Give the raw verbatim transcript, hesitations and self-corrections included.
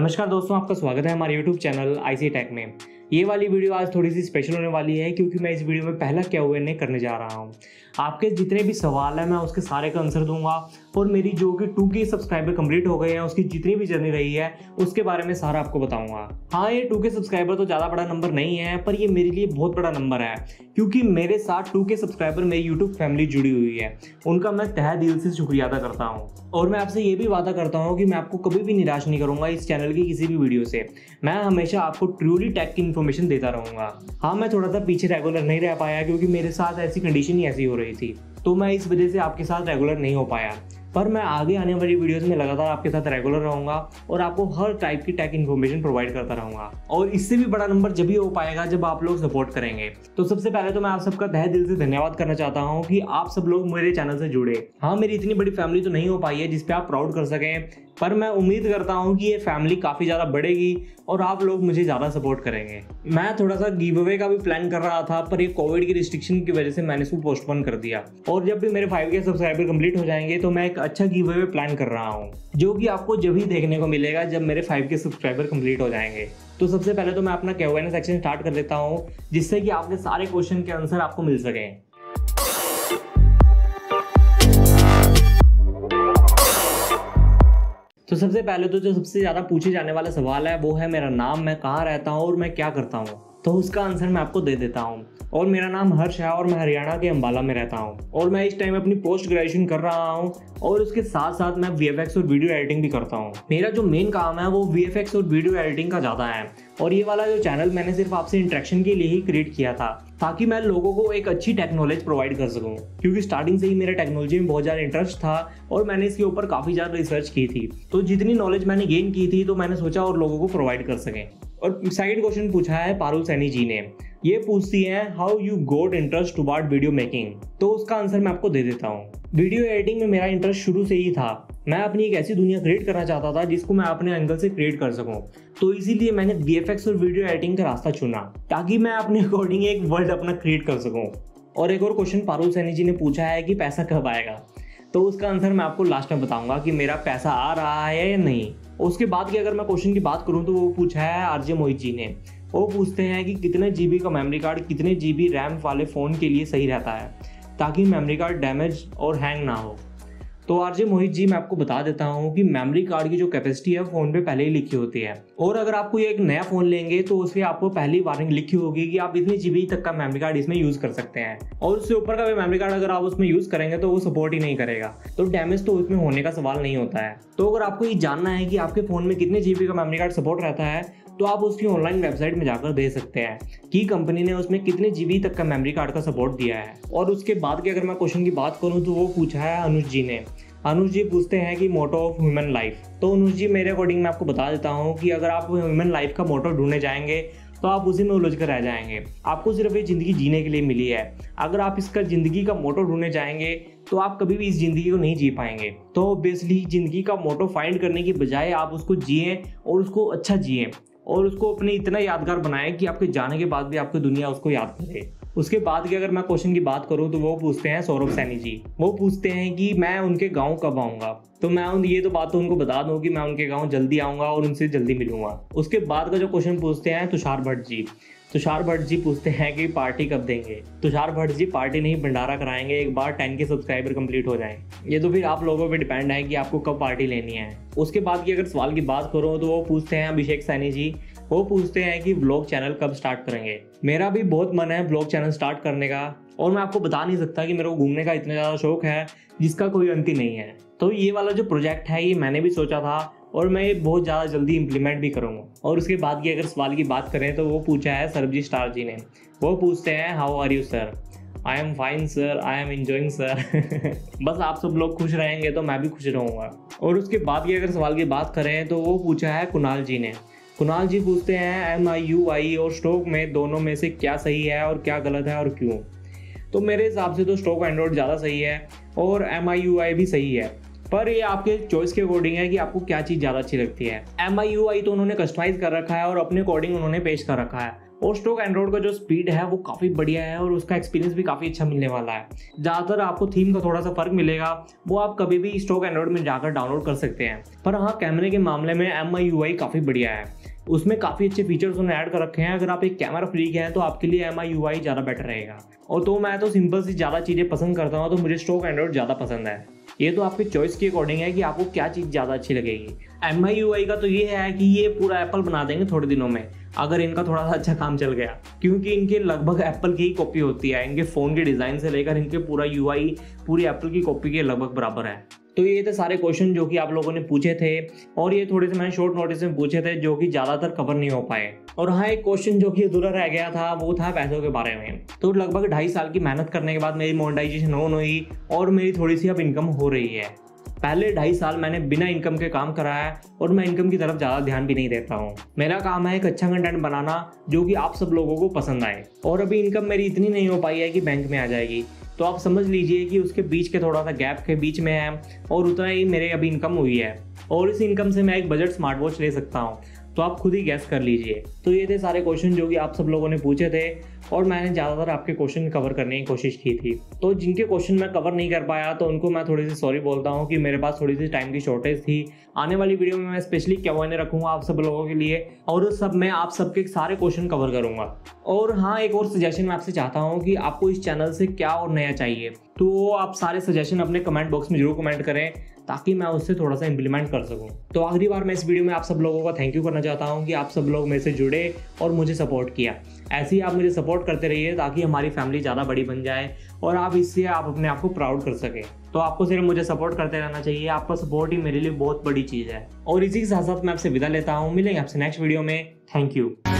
नमस्कार दोस्तों, आपका स्वागत है हमारे YouTube channel I C tech में। ये वाली वीडियो आज थोड़ी सी स्पेशल होने वाली है क्योंकि मैं इस वीडियो में पहला क्या हुआ नहीं करने जा रहा हूँ। आपके जितने भी सवाल हैं मैं उसके सारे का आंसर दूंगा और मेरी जो कि टू के सब्सक्राइबर कंप्लीट हो गए हैं उसकी जितनी भी जर्नी रही है उसके बारे में सारा आपको बताऊंगा। हाँ, ये टू के सब्सक्राइबर तो ज़्यादा बड़ा नंबर नहीं है पर ये मेरे लिए बहुत बड़ा नंबर है क्योंकि मेरे साथ टू के सब्सक्राइबर मेरी यूट्यूब फैमिली जुड़ी हुई है। उनका मैं तहे दिल से शुक्रिया अदा करता हूँ और मैं आपसे ये भी वादा करता हूँ कि मैं आपको कभी भी निराश नहीं करूँगा इस चैनल की किसी भी वीडियो से। मैं हमेशा आपको ट्रूली टेक की इन्फॉर्मेशन देता रहूँगा। हाँ, मैं थोड़ा सा पीछे रेगुलर नहीं रह पाया क्योंकि मेरे साथ ऐसी कंडीशन ही ऐसी हो रही थी तो मैं इस वजह से आपके साथ रेगुलर नहीं हो पाया, पर मैं आगे आने वाली वीडियोस में लगातार आपके साथ रेगुलर रहूँगा और आपको हर टाइप की टेक इन्फॉर्मेशन प्रोवाइड करता रहूँगा। और इससे भी बड़ा नंबर जब ही हो पाएगा जब आप लोग सपोर्ट करेंगे। तो सबसे पहले तो मैं आप सबका तहे दिल से धन्यवाद करना चाहता हूँ कि आप सब लोग मेरे चैनल से जुड़े। हाँ, मेरी इतनी बड़ी फैमिली तो नहीं हो पाई है जिसपे आप प्राउड कर सकें, पर मैं उम्मीद करता हूँ कि ये फैमिली काफ़ी ज़्यादा बढ़ेगी और आप लोग मुझे ज़्यादा सपोर्ट करेंगे। मैं थोड़ा सा गिव अवे का भी प्लान कर रहा था पर ये कोविड की रिस्ट्रिक्शन की वजह से मैंने इसको पोस्टपोन कर दिया और जब भी मेरे फाइव के सब्सक्राइबर कंप्लीट हो जाएंगे तो मैं एक अच्छा गिव अवे प्लान कर रहा हूँ जो कि आपको जब ही देखने को मिलेगा जब मेरे फाइव के सब्सक्राइबर कंप्लीट हो जाएंगे। तो सबसे पहले तो मैं अपना Q and A section start कर देता हूँ जिससे कि आपके सारे क्वेश्चन के आंसर आपको मिल सकें। तो सबसे पहले तो जो सबसे ज़्यादा पूछे जाने वाला सवाल है वो है मेरा नाम, मैं कहाँ रहता हूँ और मैं क्या करता हूँ। तो उसका आंसर मैं आपको दे देता हूँ। और मेरा नाम हर्ष है और मैं हरियाणा के अम्बाला में रहता हूँ और मैं इस टाइम अपनी पोस्ट ग्रेजुएशन कर रहा हूँ और उसके साथ साथ मैं वी एफ एक्स और वीडियो एडिटिंग भी करता हूँ। मेरा जो मेन काम है वो वी एफ एक्स और वीडियो एडिटिंग का ज़्यादा है और ये वाला जो चैनल मैंने सिर्फ आपसे इंटरेक्शन के लिए ही क्रिएट किया था ताकि मैं लोगों को एक अच्छी टेक्नोलॉजी प्रोवाइड कर सकूँ क्योंकि स्टार्टिंग से ही मेरा टेक्नोलॉजी में बहुत ज़्यादा इंटरेस्ट था और मैंने इसके ऊपर काफ़ी ज़्यादा रिसर्च की थी। तो जितनी नॉलेज मैंने गेन की थी तो मैंने सोचा और लोगों को प्रोवाइड कर सकें। और सेकंड क्वेश्चन पूछा है पारुल सैनी जी ने, ये पूछती है how you got interest toward video making. तो उसका आंसर मैं आपको दे देता हूँ। वीडियो एडिटिंग में मेरा इंटरेस्ट शुरू से ही था। मैं अपनी एक ऐसी दुनिया क्रिएट करना चाहता था जिसको मैं अपने एंगल से क्रिएट कर सकूं, तो इसीलिए मैंने वी एफ एक्स और वीडियो एडिटिंग का रास्ता चुना ताकि मैं अपने अकॉर्डिंग एक वर्ल्ड अपना क्रिएट कर सकूं। और एक और क्वेश्चन पारुल सैनी जी ने पूछा है कि पैसा कब आएगा। तो उसका आंसर मैं आपको लास्ट में बताऊंगा कि मेरा पैसा आ रहा है या नहीं। उसके बाद की अगर मैं क्वेश्चन की बात करूँ तो वो पूछा है आर जे मोहित जी ने। वो पूछते हैं कि कितने जी बी का मेमोरी कार्ड कितने जी बी रैम वाले फ़ोन के लिए सही रहता है ताकि मेमोरी कार्ड डैमेज और हैंग ना हो। तो आर जे मोहित जी मैं आपको बता देता हूँ कि मेमोरी कार्ड की जो कैपेसिटी है फ़ोन पे पहले ही लिखी होती है और अगर आपको ये एक नया फ़ोन लेंगे तो उसमें आपको पहली वार्निंग लिखी होगी कि आप इतनी जी बी तक का मेमोरी कार्ड इसमें यूज़ कर सकते हैं और उससे ऊपर का भी मेमोरी कार्ड अगर आप उसमें यूज़ करेंगे तो वो सपोर्ट ही नहीं करेगा। तो डैमेज तो उसमें होने का सवाल नहीं होता है। तो अगर आपको ये जानना है कि आपके फ़ोन में कितने जी बी का मेमोरी कार्ड सपोर्ट रहता है तो आप उसकी ऑनलाइन वेबसाइट में जाकर देख सकते हैं कि कंपनी ने उसमें कितने जीबी तक का मेमोरी कार्ड का सपोर्ट दिया है। और उसके बाद के अगर मैं क्वेश्चन की बात करूं तो वो पूछा है अनुज जी ने। अनुज जी पूछते हैं कि मोटो ऑफ ह्यूमन लाइफ। तो अनुज जी मेरे अकॉर्डिंग मैं आपको बता देता हूं कि अगर आप ह्यूमन लाइफ का मोटो ढूंढने जाएंगे तो आप उसी में उलझ कर रह जाएंगे। आपको सिर्फ ये ज़िंदगी जीने के लिए मिली है, अगर आप इसका ज़िंदगी का मोटो ढूंढने जाएंगे तो आप कभी भी इस ज़िंदगी को नहीं जी पाएंगे। तो ऑब्वियसली ज़िंदगी का मोटो फाइंड करने की बजाय आप उसको जिएँ और उसको अच्छा जिएँ और उसको अपने इतना यादगार बनाएं कि आपके जाने के बाद भी आपकी दुनिया उसको याद करे। उसके बाद की अगर मैं क्वेश्चन की बात करूं तो वो पूछते हैं सौरभ सैनी जी। वो पूछते हैं कि मैं उनके गांव कब आऊंगा। तो मैं उन ये तो बात तो उनको बता दूं कि मैं उनके गांव जल्दी आऊंगा और उनसे जल्दी मिलूंगा। उसके बाद का जो क्वेश्चन पूछते हैं तुषार भट्ट जी। तुषार भट्ट जी पूछते हैं कि पार्टी कब देंगे। तुषार भट्ट जी पार्टी नहीं भंडारा कराएंगे एक बार टेन के सब्सक्राइबर कंप्लीट हो जाएं। ये तो फिर आप लोगों पे डिपेंड है कि आपको कब पार्टी लेनी है। उसके बाद की अगर सवाल की बात करूँ तो वो पूछते हैं अभिषेक सैनी जी। वो पूछते हैं कि व्लॉग चैनल कब स्टार्ट करेंगे। मेरा भी बहुत मन है व्लॉग चैनल स्टार्ट करने का और मैं आपको बता नहीं सकता कि मेरे को घूमने का इतना ज़्यादा शौक है जिसका कोई अंत ही नहीं है। तो ये वाला जो प्रोजेक्ट है ये मैंने भी सोचा था और मैं ये बहुत ज़्यादा जल्दी इम्प्लीमेंट भी करूँगा। और उसके बाद की अगर सवाल की बात करें तो वो पूछा है सरबजीत स्टार जी ने। वो पूछते हैं how are you sir. I am fine sir, I am enjoying sir. बस आप सब लोग खुश रहेंगे तो मैं भी खुश रहूँगा। और उसके बाद की अगर सवाल की बात करें तो वो पूछा है कुणाल जी ने। कुणाल जी पूछते हैं एम आई यू आई और स्टॉक में दोनों में से क्या सही है और क्या गलत है और क्यों। तो मेरे हिसाब से तो स्टॉक एंड्रॉइड ज़्यादा सही है और एम आई यू आई भी सही है, पर ये आपके चॉइस के अकॉर्डिंग है कि आपको क्या चीज़ ज़्यादा अच्छी लगती है। एम आई यू आई तो उन्होंने कस्टमाइज़ कर रखा है और अपने अकॉर्डिंग उन्होंने पेश कर रखा है और स्टॉक एंड्रॉइड का जो स्पीड है वो काफ़ी बढ़िया है और उसका एक्सपीरियंस भी काफ़ी अच्छा मिलने वाला है। ज़्यादातर आपको थीम का थोड़ा सा फर्क मिलेगा, वो आप कभी भी स्टॉक एंड्रॉइड में जाकर डाउनलोड कर सकते हैं। पर हाँ, कैमरे के मामले में एम आई यू आई काफ़ी बढ़िया है, उसमें काफ़ी अच्छे फीचर्स उन्होंने ऐड कर रखे हैं। अगर आप एक कैमरा फ्रीक हैं तो आपके लिए एम आई यू आई ज़्यादा बेटर रहेगा। और तो मैं तो सिंपल सी ज़्यादा चीज़ें पसंद करता हूँ, तो मुझे स्टॉक एंड्रॉइड ज़्यादा पसंद है। ये तो आपके चॉइस के अकॉर्डिंग है कि आपको क्या चीज़ ज़्यादा अच्छी लगेगी। एम आई यू आई का तो ये है कि ये पूरा एप्पल बना देंगे थोड़े दिनों में, अगर इनका थोड़ा सा अच्छा काम चल गया, क्योंकि इनके लगभग एप्पल की ही कॉपी होती है। इनके फ़ोन के डिज़ाइन से लेकर इनके पूरा यूआई पूरी एप्पल की कॉपी के लगभग बराबर है। तो ये थे सारे क्वेश्चन जो कि आप लोगों ने पूछे थे, और ये थोड़े से मैंने शॉर्ट नोटिस में पूछे थे जो कि ज़्यादातर कवर नहीं हो पाए। और हाँ, एक क्वेश्चन जो कि अधूरा रह गया था वो था पैसों के बारे में। तो लगभग ढाई साल की मेहनत करने के बाद मेरी मोनेटाइजेशन ऑन हुई और मेरी थोड़ी सी अब इनकम हो रही है। पहले ढाई साल मैंने बिना इनकम के काम करा है और मैं इनकम की तरफ ज़्यादा ध्यान भी नहीं देता हूँ। मेरा काम है एक अच्छा कंटेंट बनाना जो कि आप सब लोगों को पसंद आए, और अभी इनकम मेरी इतनी नहीं हो पाई है कि बैंक में आ जाएगी। तो आप समझ लीजिए कि उसके बीच के थोड़ा सा गैप के बीच में है, और उतना ही मेरे अभी इनकम हुई है, और इस इनकम से मैं एक बजट स्मार्ट वॉच ले सकता हूँ। तो आप खुद ही गैस कर लीजिए। तो ये थे सारे क्वेश्चन जो कि आप सब लोगों ने पूछे थे, और मैंने ज़्यादातर आपके क्वेश्चन कवर करने की कोशिश की थी। तो जिनके क्वेश्चन मैं कवर नहीं कर पाया तो उनको मैं थोड़ी सी सॉरी बोलता हूँ कि मेरे पास थोड़ी सी टाइम की शॉर्टेज थी। आने वाली वीडियो में मैं स्पेशली क्यू एंड ए रखूँगा आप सब लोगों के लिए, और उस सब में आप सबके सारे क्वेश्चन कवर करूँगा। और हाँ, एक और सजेशन मैं आपसे चाहता हूँ कि आपको इस चैनल से क्या और नया चाहिए, तो आप सारे सजेशन अपने कमेंट बॉक्स में जरूर कमेंट करें ताकि मैं उससे थोड़ा सा इम्प्लीमेंट कर सकूं। तो आखिरी बार मैं इस वीडियो में आप सब लोगों का थैंक यू करना चाहता हूं कि आप सब लोग मेरे से जुड़े और मुझे सपोर्ट किया। ऐसे ही आप मुझे सपोर्ट करते रहिए ताकि हमारी फैमिली ज़्यादा बड़ी बन जाए और आप इससे आप अपने आप को प्राउड कर सकें। तो आपको सिर्फ मुझे सपोर्ट करते रहना चाहिए, आपका सपोर्ट ही मेरे लिए बहुत बड़ी चीज़ है। और इसी के साथ साथ मैं आपसे विदा लेता हूँ। मिलेंगे आपसे नेक्स्ट वीडियो में। Thank you.